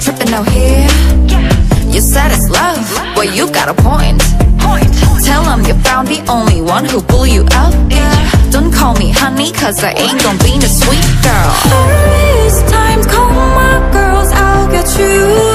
Tripping out here, yeah. You said it's love, well you got a point. Tell them you found the only one who blew you out, yeah. Don't call me honey, cause I ain't gon' be the sweet girl. First time, call my girls, I'll get you.